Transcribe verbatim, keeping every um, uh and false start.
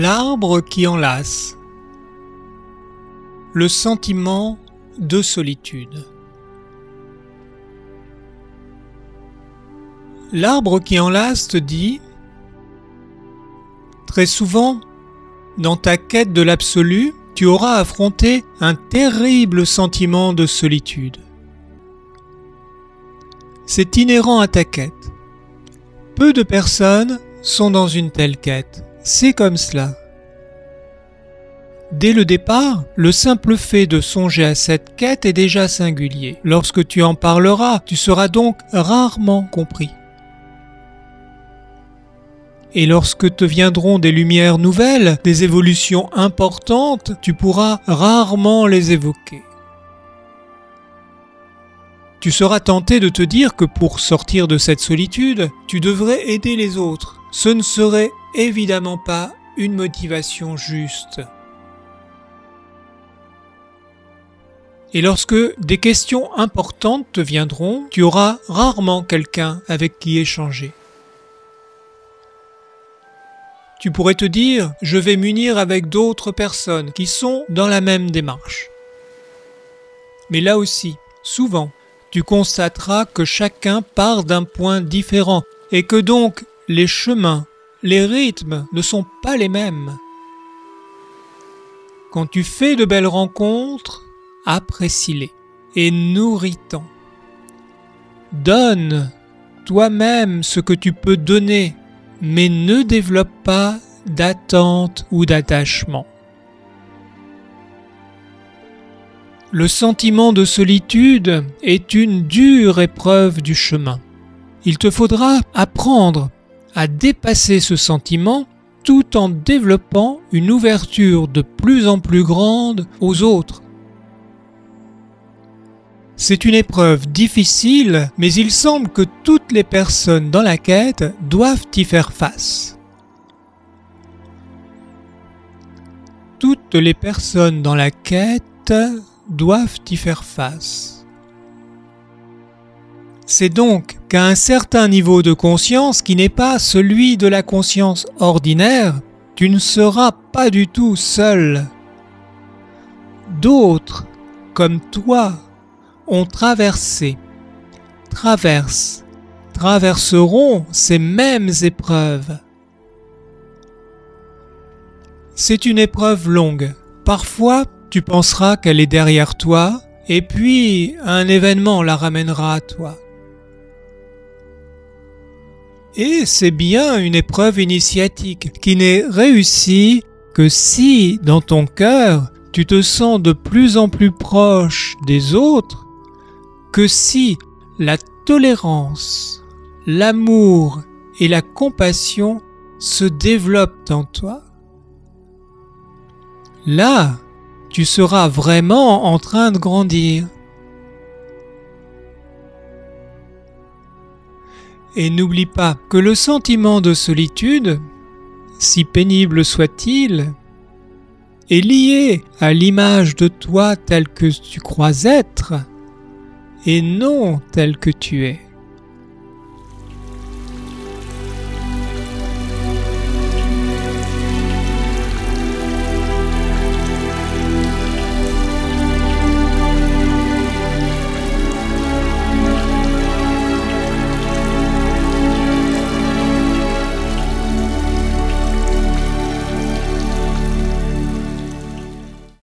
L'arbre qui enlace. Le sentiment de solitude. L'arbre qui enlace te dit « Très souvent, dans ta quête de l'absolu, tu auras affronté un terrible sentiment de solitude. C'est inhérent à ta quête. Peu de personnes sont dans une telle quête. C'est comme cela. Dès le départ, le simple fait de songer à cette quête est déjà singulier. Lorsque tu en parleras, tu seras donc rarement compris. Et lorsque te viendront des lumières nouvelles, des évolutions importantes, tu pourras rarement les évoquer. Tu seras tenté de te dire que pour sortir de cette solitude, tu devrais aider les autres. Ce ne serait évidemment pas une motivation juste. Et lorsque des questions importantes te viendront, tu auras rarement quelqu'un avec qui échanger. Tu pourrais te dire « Je vais m'unir avec d'autres personnes qui sont dans la même démarche. » Mais là aussi, souvent, tu constateras que chacun part d'un point différent et que donc les chemins, les rythmes ne sont pas les mêmes. Quand tu fais de belles rencontres, apprécie-les et nourris-t'en. Donne toi-même ce que tu peux donner, mais ne développe pas d'attente ou d'attachement. Le sentiment de solitude est une dure épreuve du chemin. Il te faudra apprendre à dépasser ce sentiment tout en développant une ouverture de plus en plus grande aux autres. C'est une épreuve difficile, mais il semble que toutes les personnes dans la quête doivent y faire face. Toutes les personnes dans la quête doivent y faire face. C'est donc qu'à un certain niveau de conscience qui n'est pas celui de la conscience ordinaire, tu ne seras pas du tout seul. D'autres, comme toi, ont traversé, traversent, traverseront ces mêmes épreuves. C'est une épreuve longue. Parfois, tu penseras qu'elle est derrière toi, et puis un événement la ramènera à toi. Et c'est bien une épreuve initiatique qui n'est réussie que si, dans ton cœur, tu te sens de plus en plus proche des autres, que si la tolérance, l'amour et la compassion se développent en toi. Là, tu seras vraiment en train de grandir. Et n'oublie pas que le sentiment de solitude, si pénible soit-il, est lié à l'image de toi telle que tu crois être, et non telle que tu es.